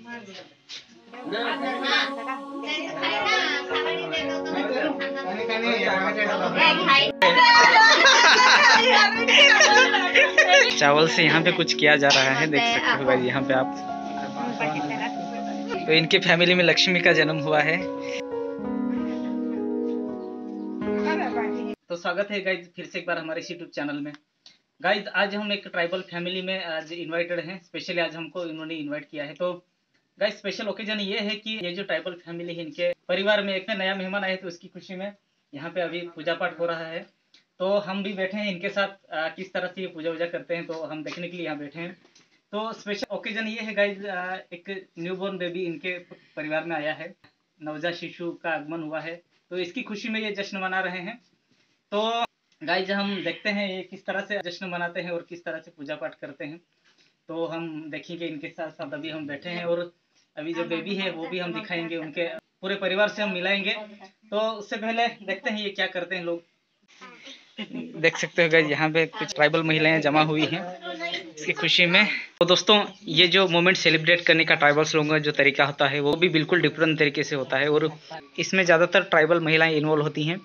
चावल से यहाँ पे कुछ किया जा रहा है, देख सकते हो भाई यहाँ पे आप। तो इनकी फैमिली में लक्ष्मी का जन्म हुआ है। तो स्वागत है गाइज फिर से एक बार हमारे यूट्यूब चैनल में। गाइज आज हम एक ट्राइबल फैमिली में आज इन्वाइटेड हैं, स्पेशली आज हमको इन्होंने इन्वाइट किया है। तो गाइज स्पेशल ओकेजन ये है कि ये जो ट्राइबल फैमिली है इनके परिवार में एक नया मेहमान आए, तो उसकी खुशी में यहाँ पे अभी पूजा पाठ हो रहा है। तो हम भी बैठे हैं इनके साथ, किस तरह से ये पूजा वूजा करते हैं तो हम देखने के लिए यहाँ बैठे हैं। तो स्पेशल ओकेजन ये है गाइज, एक न्यूबॉर्न बेबी इनके परिवार में आया है, नवजात शिशु का आगमन हुआ है, तो इसकी खुशी में ये जश्न मना रहे हैं। तो गाइज हम देखते हैं ये किस तरह से जश्न मनाते हैं और किस तरह से पूजा पाठ करते हैं। तो हम देखेंगे इनके साथ साथ, अभी हम बैठे हैं और अभी जो बेबी है वो भी हम दिखाएंगे, उनके पूरे परिवार से हम मिलाएंगे। तो उससे पहले देखते हैं ये क्या करते हैं लोग। देख सकते हो गाइज यहाँ पे कुछ ट्राइबल महिलाएं जमा हुई हैं इसकी खुशी में। तो दोस्तों ये जो मोमेंट सेलिब्रेट करने का ट्राइबल्स लोगों का जो तरीका होता है वो भी बिल्कुल डिफरेंट तरीके से होता है, और इसमें ज़्यादातर ट्राइबल महिलाएं इन्वॉल्व होती हैं।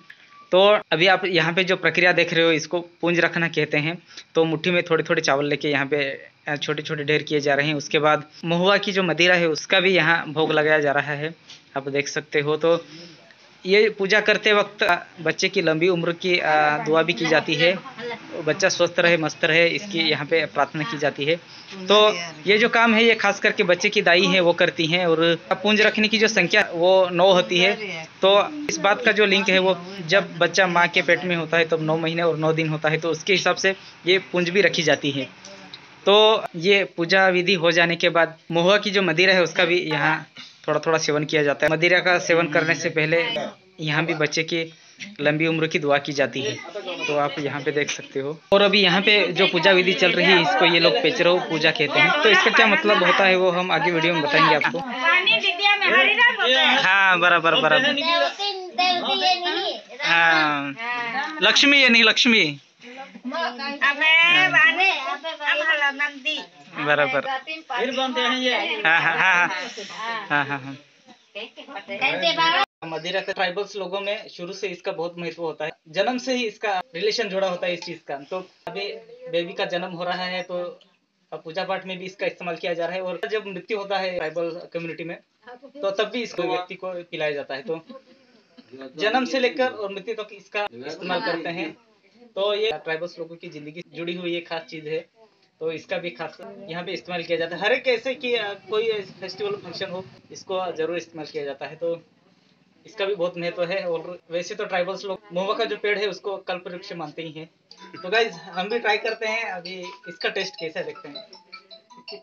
तो अभी आप यहाँ पे जो प्रक्रिया देख रहे हो इसको पूंज रखना कहते हैं। तो मुट्ठी में थोड़े थोड़े चावल लेके यहाँ पे छोटे छोटे ढेर किए जा रहे हैं। उसके बाद महुआ की जो मदिरा है उसका भी यहाँ भोग लगाया जा रहा है, आप देख सकते हो। तो ये पूजा करते वक्त बच्चे की लंबी उम्र की दुआ भी की जाती है, बच्चा स्वस्थ रहे मस्त रहे इसकी यहाँ पे प्रार्थना की जाती है। तो ये जो काम है ये खास करके बच्चे की दाई है वो करती हैं, और पूंज रखने की जो संख्या वो 9 होती है। तो इस बात का जो लिंक है वो जब बच्चा माँ के पेट में होता है तब 9 महीने और 9 दिन होता है, तो उसके हिसाब से ये पूंज भी रखी जाती है। तो ये पूजा विधि हो जाने के बाद महुआ की जो मदिरा है उसका भी यहाँ थोड़ा थोड़ा सेवन किया जाता है। मदिरा का सेवन करने से पहले यहाँ भी बच्चे की लंबी उम्र की दुआ की जाती है, तो आप यहाँ पे देख सकते हो। और अभी यहाँ पे जो पूजा विधि चल रही है इसको ये लोग पेचरो पूजा कहते हैं। तो इसका क्या मतलब होता है वो हम आगे वीडियो में बताएंगे आपको। हाँ बराबर बराबर, हाँ लक्ष्मी ये नहीं लक्ष्मी बराबर, हाँ। मदिरा का ट्राइबल्स लोगों में शुरू से इसका बहुत महत्व होता है, जन्म से ही इसका रिलेशन जुड़ा होता है इस चीज का। तो अभी बेबी का जन्म हो रहा है तो पूजा पाठ में भी इसका इस्तेमाल किया जा रहा है, और जब मृत्यु होता है ट्राइबल कम्युनिटी में तो तब भी इसको व्यक्ति को पिलाया जाता है। तो जन्म से लेकर और मृत्यु तक तो इसका इस्तेमाल करते हैं। तो ये ट्राइबल्स लोगों की जिंदगी जुड़ी हुई ये खास चीज है, तो इसका भी खास यहाँ पे इस्तेमाल किया जाता है। हर एक ऐसे कि कोई फेस्टिवल फंक्शन हो इसको जरूर इस्तेमाल किया जाता है, तो इसका भी बहुत महत्व है। और वैसे तो ट्राइबल्स लोग मोवा का जो पेड़ है उसको कल्प वृक्ष मानते ही हैं। तो गाइज हम भी ट्राई करते हैं, अभी इसका टेस्ट कैसा देखते हैं। ये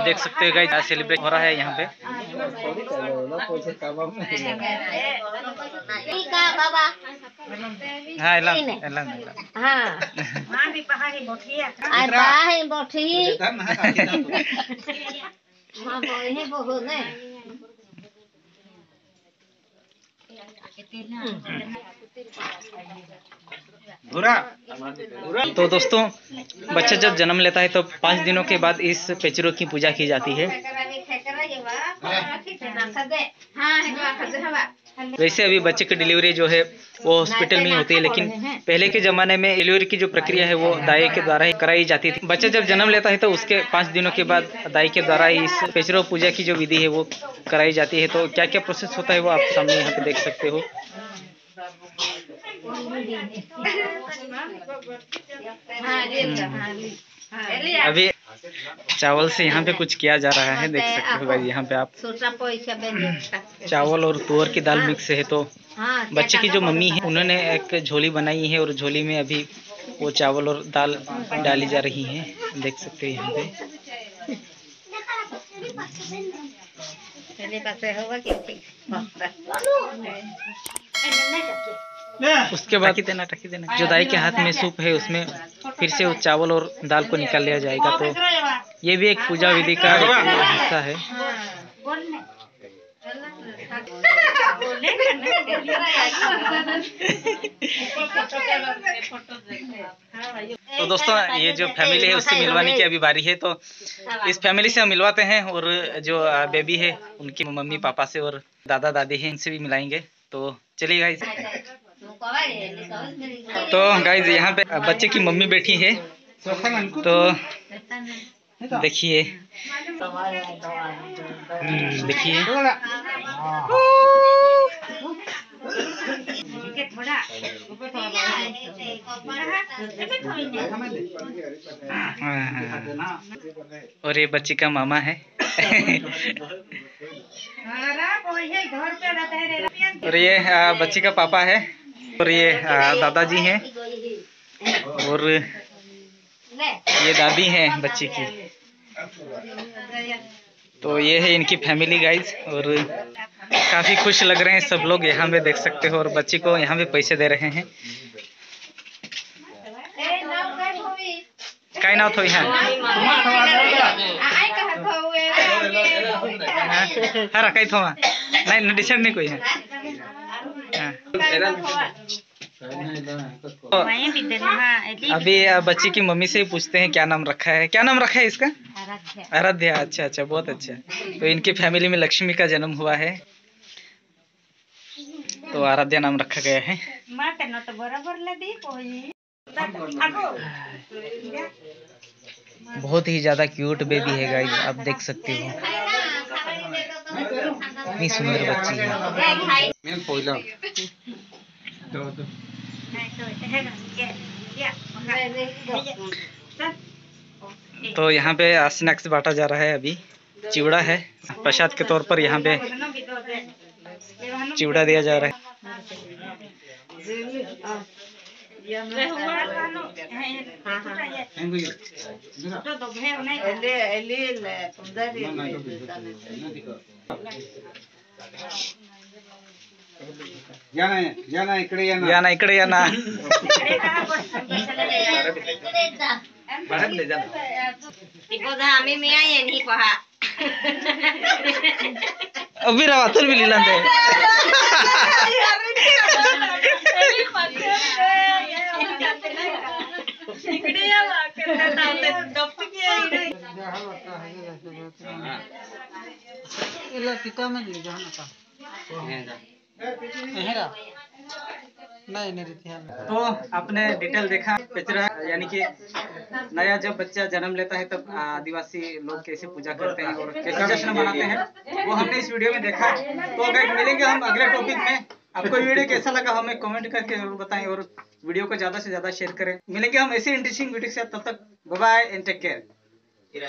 देख सकते हो गाइज सेलिब्रेट हो रहा है यहाँ पे। हाँ एलम एलम हाँ तो दोस्तों बच्चा जब जन्म लेता है तो 5 दिनों के बाद इस पेचरो की पूजा की जाती है। वैसे अभी बच्चे की डिलीवरी जो है वो हॉस्पिटल में होती है, लेकिन पहले के जमाने में डिलीवरी की जो प्रक्रिया है वो दाई के द्वारा ही कराई जाती थी। बच्चा जब जन्म लेता है तो उसके 5 दिनों के बाद दाई के द्वारा इस पेचरो पूजा की जो विधि है वो कराई जाती है। तो क्या क्या प्रोसेस होता है वो आप सामने यहाँ पे देख सकते हो। अभी चावल से यहाँ पे कुछ किया जा रहा है, देख सकते हो भाई यहाँ पे आप। चावल और तुअर की दाल मिक्स है, तो बच्चे की जो मम्मी है उन्होंने एक झोली बनाई है और झोली में अभी वो चावल और दाल डाली जा रही है, देख सकते हो यहाँ पे। उसके बाद देना जो दाई के हाथ में सूप है उसमें फिर से उस चावल और दाल को निकाल लिया जाएगा। तो ये भी एक पूजा विधि का हिस्सा है। तो दोस्तों ये जो फैमिली है उससे मिलवाने की अभी बारी है, तो इस फैमिली से हम मिलवाते हैं और जो बेबी है उनकी मम्मी पापा से और दादा दादी है इनसे भी मिलाएंगे। तो चलिए गाइज, तो गाइज यहाँ पे बच्चे की मम्मी बैठी है, तो देखिए देखिए और ये बच्ची का मामा है और ये बच्ची का पापा है और ये दादाजी हैं और ये दादी हैं बच्ची की। तो ये है इनकी फैमिली गाइज और काफी खुश लग रहे हैं सब लोग, यहाँ पे देख सकते हो, और बच्ची को यहाँ पे पैसे दे रहे हैं। काय नाव थो यहाँ हरा कई थो नहीं डिसाइड नहीं कोई है। तो अभी बच्ची की मम्मी से पूछते हैं क्या नाम रखा है, क्या नाम रखा है इसका? आराध्या। अच्छा अच्छा, बहुत अच्छा। तो इनकी फैमिली में लक्ष्मी का जन्म हुआ है तो आराध्या नाम रखा गया है। बहुत ही ज्यादा क्यूट बेबी है गाइस, आप देख सकते हो कितनी सुंदर बच्ची है। तो यहाँ पे स्नैक्स बांटा जा रहा है, अभी चिवड़ा है प्रसाद के तौर पर, यहाँ पे चिवड़ा दिया जा रहा है। इकडे या ना अभी रवा तुल भी लीला तो आपने डिटेल देखा पेचरा, यानी कि नया जब बच्चा जन्म लेता है तब आदिवासी लोग कैसे पूजा करते हैं और कैसे जश्न मनाते हैं वो हमने इस वीडियो में देखा। तो गाइस मिलेंगे हम अगले टॉपिक में। आपको वीडियो कैसा लगा हमें कमेंट करके जरूर बताएं और वीडियो को ज्यादा से ज्यादा शेयर करें। मिलेंगे हम ऐसे इंटरेस्टिंग वीडियो के साथ, तब तक bye bye and take care.